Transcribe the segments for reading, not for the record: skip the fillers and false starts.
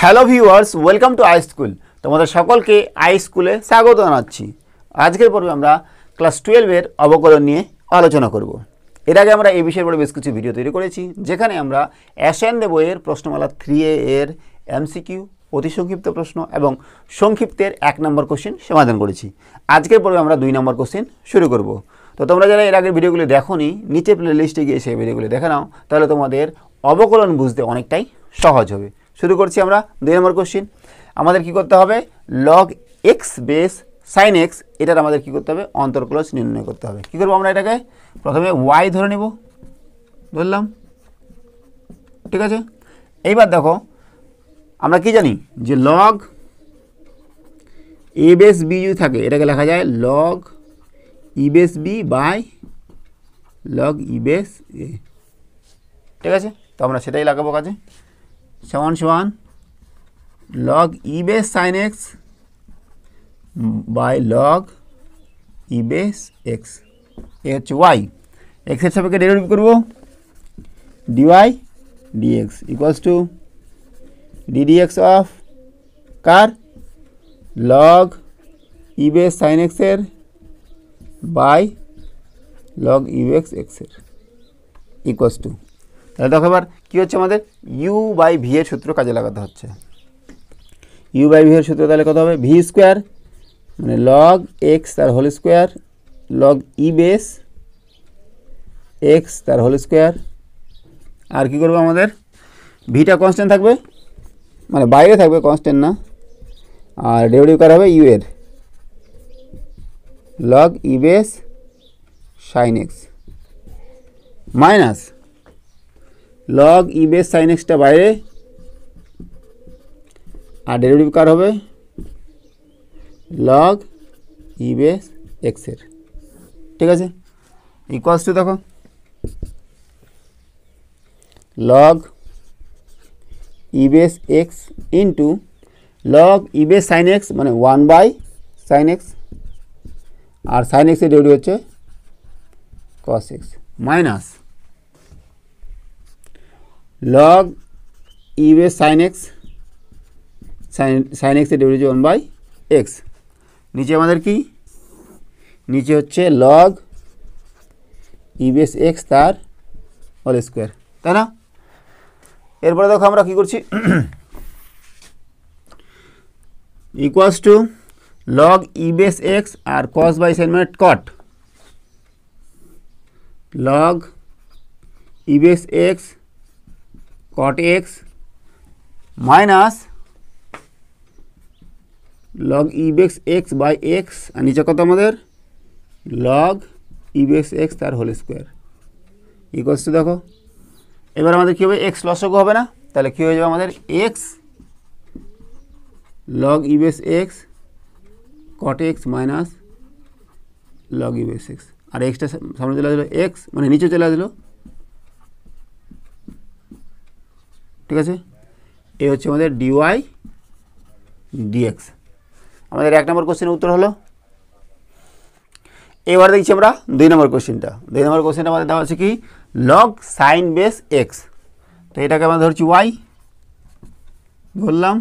Hello viewers, welcome to I school. তোমাদের সকলকে I স্কুলে স্বাগত জানাচ্ছি। আজকের পর্বে আমরা ক্লাস 12-এর অবকলন নিয়ে আলোচনা করব। এর আগে আমরা এই বিষয়ের উপরে বেশ কিছু ভিডিও তৈরি করেছি, যেখানে আমরা অ্যাসান্ড বইয়ের প্রশ্নমালা 3A এর এমসিকিউ, অতি সংক্ষিপ্ত প্রশ্ন এবং সংক্ষিপ্তের 1 নম্বর কোশ্চেন সমাধান করেছি। আজকের পর্বে আমরা 2 নম্বর কোশ্চেন শুরু করব। তো তোমরা যারা এর আগের ভিডিওগুলি দেখোনি, নিচে প্লেলিস্টে গিয়ে সেই ভিডিওগুলি দেখে নাও, তাহলে তোমাদের অবকলন বুঝতে অনেকটাই সহজ হবে। শুরু করছি আমরা 2 নম্বর কোশ্চেন। আমাদের কি করতে হবে? Log x base sine x, এটার আমাদের কি করতে হবে? অন্তরকলজ নির্ণয় করতে হবে। কি করব আমরা? এটাকে প্রথমে ওয়াই ধরে নেব, ধরলাম, ঠিক আছে। এইবার দেখো আমরা কি জানি যে লগ এ বেস বি যদি থাকে, এটাকে লেখা যায় log e base b by log e base a, ঠিক আছে। তো আমরা সেটাই লাগাবো কাজে। সমান সমান log e base sine x by log e base x, এ হচ্ছে ওয়াই। এক্সের সাপেক্ষে ডেরিভেটিভ করবো, dy dx equals to ddx of কার? লগ ই বেস সাইন এক্সের বাই লগ ই বেস এক্সের ইকুয়ালস টু। তাহলে দেখো এবার কী হচ্ছে আমাদের? ইউ বাই ভি এর সূত্র কাজে লাগাতে হচ্ছে। ইউ বাই ভি এর সূত্র তাহলে কত হবে? ভি স্কোয়ার মানে লগ এক্স তার whole square log e base x তার হোল স্কোয়ার। আর কি করবো আমাদের? ভিটা কনস্ট্যান্ট থাকবে, মানে বাইরে থাকবে, কনস্ট্যান্ট না। আর ডেরিভেটিভ করা হবে ইউ এর, log e base sine x minus log e base sine এক্সটা বাইরে, আর ডেরিভেটিভ কার হবে? লগ ই বেস এক্সের, ঠিক আছে। ইকুয়ালস টু দেখো log e base x into log e base sine x মানে 1/sin x, আর সাইন এক্সের ডেরিভেটিভ হচ্ছে cos x minus log e base sin x sin x এর ডেরিভেটিভ 1/x। নিচে আমাদের কি? নিচে হচ্ছে log e base x তার হোল স্কয়ার, তাই না? এরপরে দেখো আমরা কি করছি? Equals to log e base x আর cos by sin মানে cot log e base x cot x minus log e base x by x, আর নিচে কত আমাদের? log e base x তার হোল স্কয়ার ইকুয়ালস টু দেখো এবার আমাদের কি হবে? x লসাগু হবে না, তাহলে কি হয়ে যাবে আমাদের? x log e base x cot x minus log e base x, আর x টা সামনে চলে আসলো, x মানে নিচে চলে আসলো, ঠিক আছে। এ হচ্ছে আমাদের ডিওয়াই ডিএক্স। আমাদের 1 নম্বর কোশ্চেনের উত্তর হলো। এবার দেখছি আমরা 2 নম্বর কোশ্চেনটা। 2 নম্বর কোশ্চেনটা আমাদের দেওয়া আছে কি? লগ সাইন বেস এক্স, তো এটাকে আমরা ধরছি ওয়াই, ধরলাম,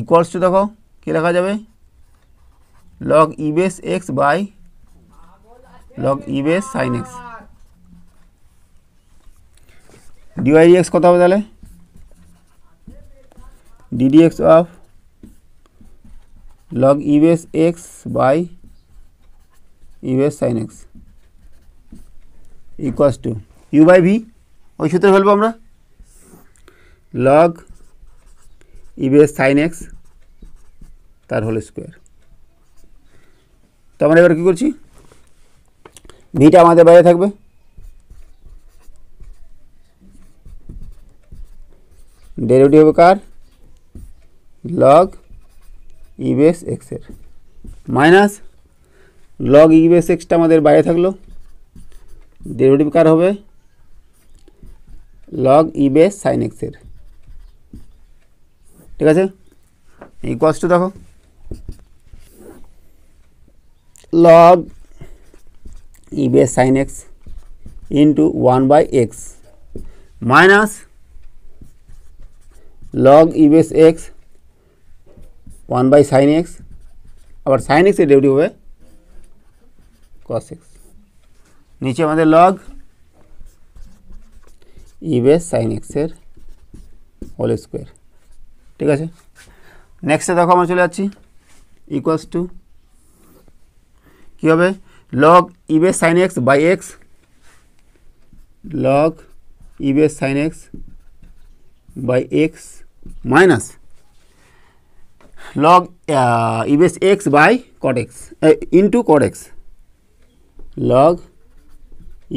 ইকুয়ালস টু দেখো কী লেখা যাবে? Log e base x by log e base sine x. Dy dx কত হবে তাহলে? Ddx of log e base x by e base sine x equals to u by v, ওই সূত্রে ফেলবো আমরা, log e base sine x তার whole square. তো আমরা এবার কী করছি? ভিটা আমাদের বাইরে থাকবে, ডেরিভেটিভ হবে কার? লগ ই বেস এক্সের মাইনাস লগ ই বেস এক্সটা আমাদের বাইরে থাকলো, ডেরিভেটিভ কার হবে? লগ ই বেস সাইন এক্সের, ঠিক আছে। ইকুয়ালস টু দেখো log e base sine x into 1/x minus log e base x 1 by sin x, আবার sin x এর ডেরিভেটিভ হবে cos x। নিচে আমাদের log e base sin x এর হোল স্কয়ার। ঠিক আছে, নেক্সটে দেখো আমরা চলে যাচ্ছি ইকুয়ালস টু কি হবে log e base sin x by x, log e base sin x by x minus log e base x by cot x into cot x, log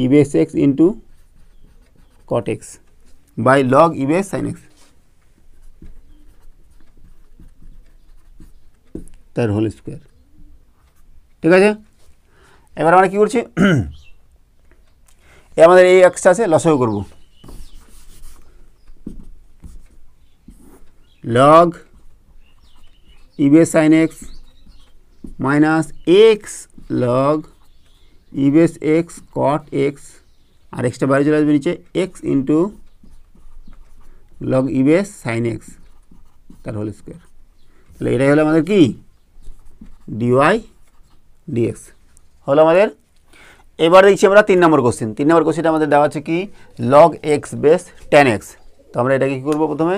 e base x into cot x by log e base sin x তার whole square. ঠিক আছে, এবার আমরা কি করছি আমাদের এই extra আছে লসাগু করব, log e base sin x minus x log e base x cot x আর এক্সটা বাইরে চলে আসবে নিচে x into log e base sin x তার হোল স্কয়ার। তাহলে এটাই হলো আমাদের কি dy dx হলো আমাদের। এবার দেখছি আমরা 3 নম্বর কোশ্চেন। 3 নম্বর কোশ্চেনটা আমাদের দেওয়া আছে কি log x base tan x। তো আমরা এটাকে কি করব, প্রথমে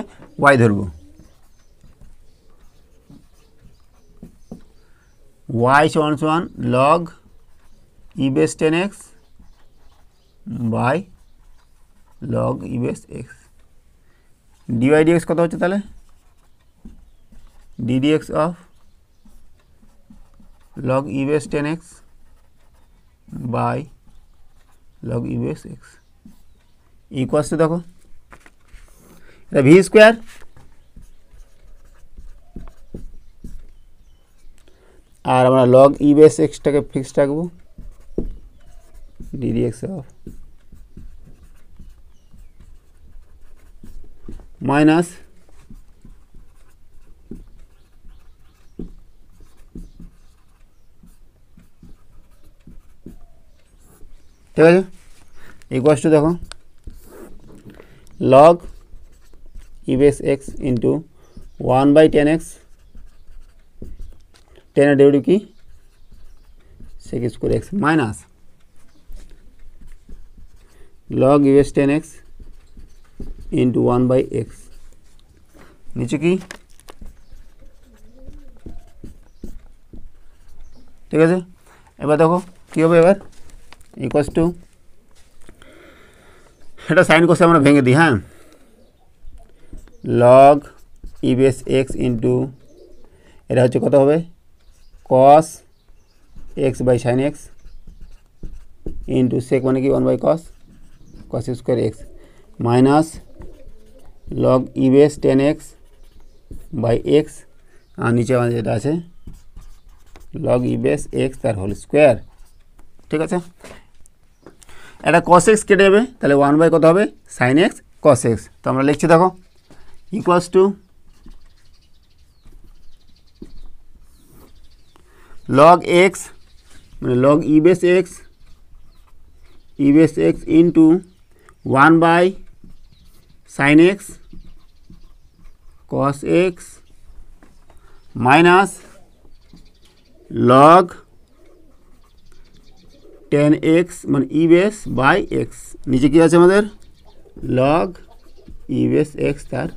y ধরব, y সমান সমান log e base tan x by log e base x। dy dx কত হচ্ছে তাহলে ddx অফ log e base tan x by log e base x equals to देखो इधर v square और हमारा log e base x टके फिक्स टक वो ddx of minus equals to देखो log e base x into 1 by tan x, tan derivative की sec square x minus log e base tan x into 1 by x, नीचे की। ठीक है, एबार देखो कि होबे एबार इक्वल्स टू এটা সাইন করছে আমরা ভেঙে দিই। হ্যাঁ, log e base x into এটা হচ্ছে কত হবে cos x by sine x into sec মানে কি one by cos cos square x minus log e base tan x by x আর নিচে আমাদের যেটা আছে লগ ই বেস এক্স তার হোল স্কোয়ার। ঠিক আছে, এটা cos x কেটে যাবে, তাহলে 1 বাই কত হবে sin x cos x। তো আমরা লিখছি দেখো equals to log x মানে log e base x into 1 by sin x cos x minus log tan x मान e base by x। नीचे क्या আছে আমাদের log e base x তার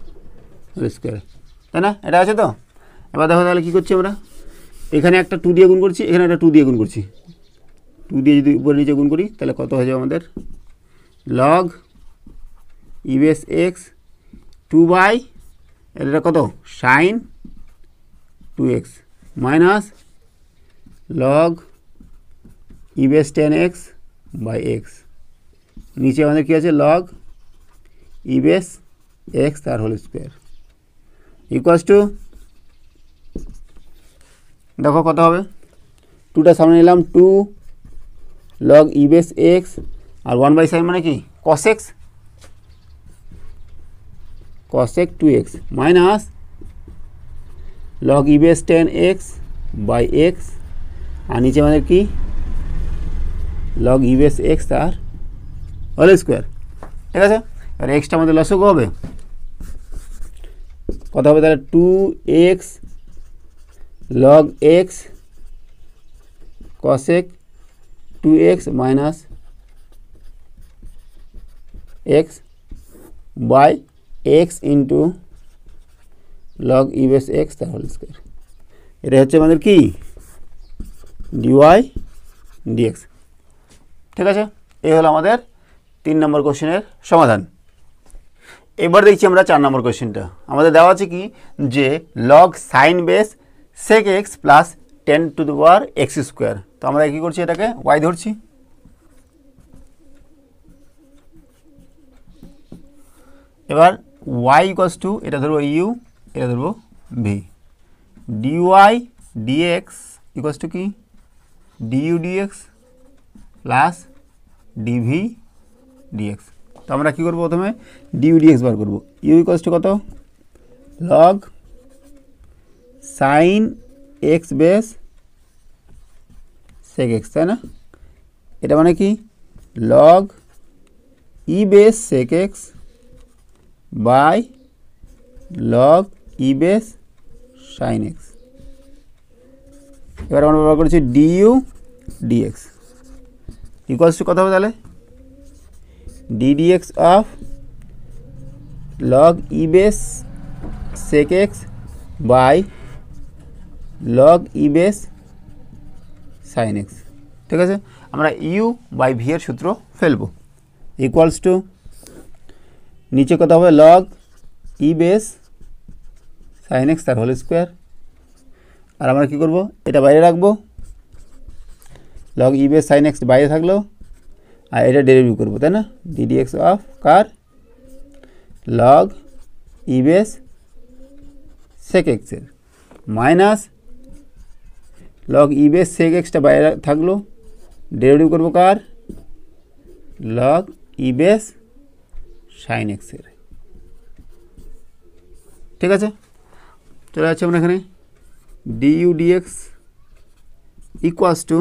হোল স্কয়ার, তাই না? এটা আছে। তো এবার দেখো তাহলে কি করছি আমরা, এখানে একটা 2 দিয়ে গুণ করছি, এখানে একটা 2 দিয়ে গুণ করছি। 2 দিয়ে যদি উপরে নিচে গুণ করি তাহলে কত হয়ে যাবে আমাদের log e base x 2 by এটা কত sin 2x minus log e base tan x by x। नीचे हमारे क्या है log e base x तार होल स्क्वायर इक्वल्स टू देखो कत हो 2 टा सामने निलाम 2 log e base x और 1 by sin माने कि cos x 2x minus log e base tan x by x और नीचे हमारे की লগ ই বেস এক্স তার হোল স্কোয়ার। ঠিক আছে, এবার এক্সটা আমাদের লসাগু হবে कत हो ताहले 2x log x cosec 2x minus x by x into log e base x the whole square এটা হচ্ছে আমাদের কি dy dx ঠিক আছে এই হলো আমাদের 3 নম্বর কোশ্চেনের সমাধান এবার দেখছি আমরা 4 নম্বর কোশ্চেনটা আমাদের দেওয়া আছে কি যে log sin base sec x plus 10 to the power x square তো আমরা কি করছি এটাকে y ধরছি এবার y equals to এটা ধরব u এটা ধরব v dy dx equals to কি du dx plus dv dx তো আমরা কি করব প্রথমে du dx বার করব u equals to কত log sin x base sec x তাই না এটা মানে কি log e base sec x by log e base sin x এবার আমরা ব্যবহার করছি du dx equals to কত হবে তাহলে ddx of log e base sec x by log e base sin x ঠিক আছে আমরা u by v এর সূত্র ফেলবো equals to নিচে কত হবে log e base sin x তার হোল স্কয়ার আর আমরা কি করব এটা বাইরে রাখবো log e base sin x বাইরে থাকলো আর এটা ডেরিভেটিভ করব তাই না ddx of কার log e base sec x এর minus log e base sec x টা বাইরে থাকলো ডেরিভেটিভ করব কার log e base sin x এর ঠিক আছে চলে যাচ্ছে আমরা এখানে du dx equals to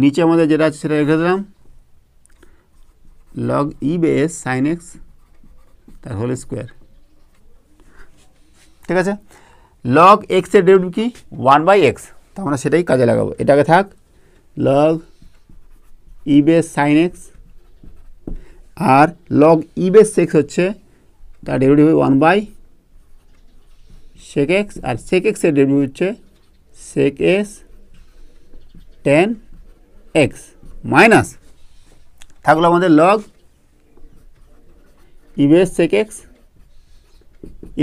নিচে আমাদের যেটা আছে সেটা লিখে দিলাম log e base sin x তার হোল স্কয়ার ঠিক আছে log x এর ডেরিভেটিভ কি 1/x তো আমরা সেটাই কাজে লাগাবো এটাকে থাক log e base sin x আর log e base x হচ্ছে তার ডেরিভেটিভ 1/sec x আর sec x এর ডেরিভেটিভ হচ্ছে sec s tan x minus থাকলো আমাদের log e base sec x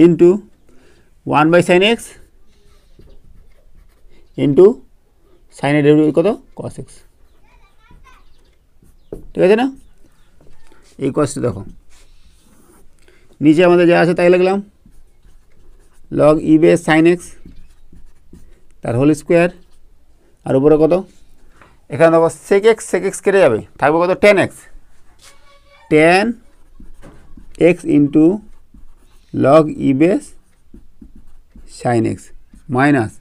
into 1/sin x into sin এর ডেরিভেটিভ কত cos x ঠিক আছে না এই কোশ্চেন দেখো নিচে আমাদের যা আছে তাই লিখলাম log e base sin x তার হোল স্কয়ার আর উপরে কত এখানে দেখো sec x কেটে যাবে থাকবে কত tan x into log e base sin x minus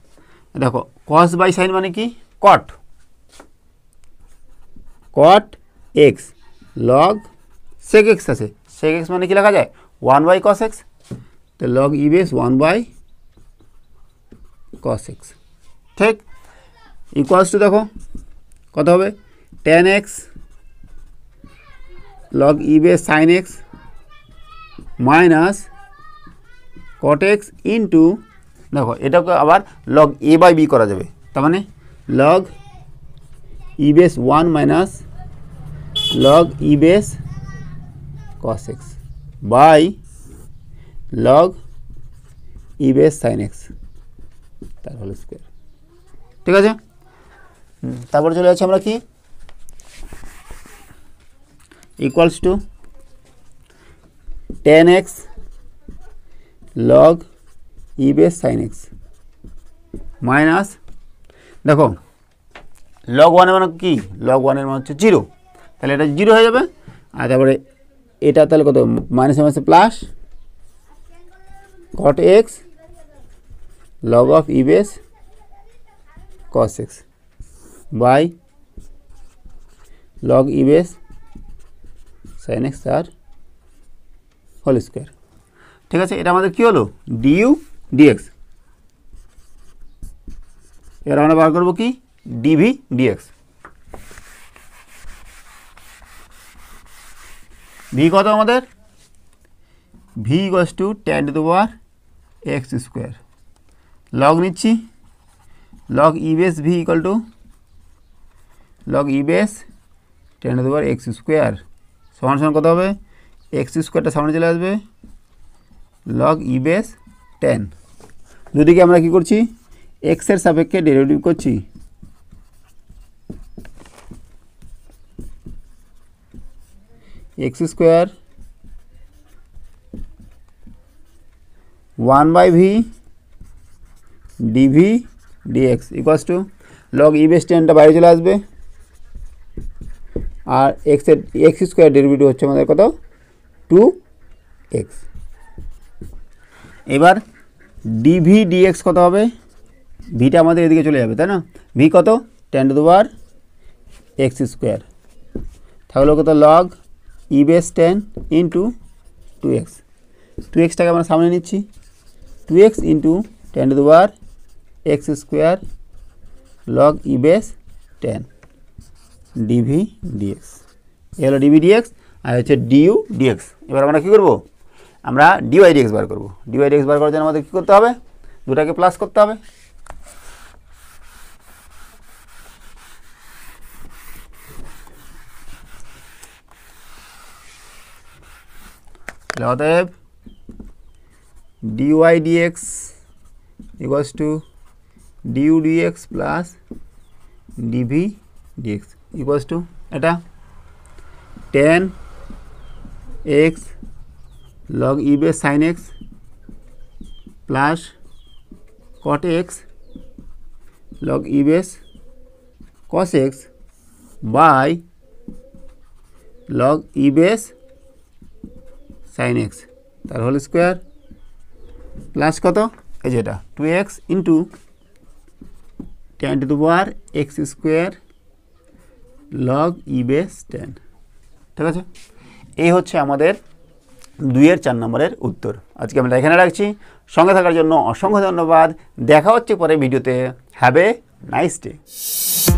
দেখো cos by sin মানে কি cot x log sec x আছে sec x মানে কি লেখা যায় 1/cos x तो log e base 1/cos x ठीक इक्वल्स टू देखो कत होबे tan x log e base sin x minus cot x into देखो এটাকে আবার log a by b করা যাবে তার মানে log e base 1 minus log e base cos x by log e base sin x তার হোল স্কয়ার ঠিক আছে তারপর চলে যাচ্ছে আমরা কি equals to tan x log e base sin x minus দেখো log 1 এর মান কি log 1 এর মান হচ্ছে 0 তাহলে এটা 0 হয়ে যাবে আর তারপরে এটা তাহলে কত minus minus plus cot x log of e base cos x by log e base sin x are whole square ঠিক আছে এটা আমাদের কি হলো du dx এর আমরা বার করব কি dv dx v কত আমাদের v = 10 to the power x square log নিচ্ছি log e base v = log e base 10 to the power x square সমান সমান কত হবে x square টা সামনে চলে আসবে log e base 10 দুদিকে আমরা কি করছি x এর সাপেক্ষে ডেরিভেটিভ করছি x square 1 by v dx equals to log e base 10 টা বাইরে চলে আসবে আর x এর x square ডেরিভেটিভ হচ্ছে আমাদের কত 2x এবার dv dx কত হবে v টা আমাদের এদিকে চলে যাবে তাই না v কত 10 to the power x square তাহলে কত log e base 10 into 2x 2x টাকে আমরা সামনে নিচ্ছি 2x into 10 to the power x square log e base 10 dv dx এলো dv dx আর হচ্ছে du dx এবার আমরা কি করব আমরা dy dx বার করব dy dx বার করার জন্য আমাদের কি করতে হবে দুটাকে প্লাস করতে হবে অতএব dy dx equals to du dx plus dv dx equals to এটা 10 x log e base sin x plus cot x log e base cos x by log e base sin x তার whole square plus কত এই যে এটা 2x into 10 to the power x square log e base 10 ঠিক আছে এই হচ্ছে আমাদের 2 এর 4 নম্বরের উত্তর আজকে আমরা এখানে রাখছি সঙ্গে থাকার জন্য অসংখ্য ধন্যবাদ দেখা হচ্ছে পরে ভিডিওতে হ্যাভ এ নাইস ডে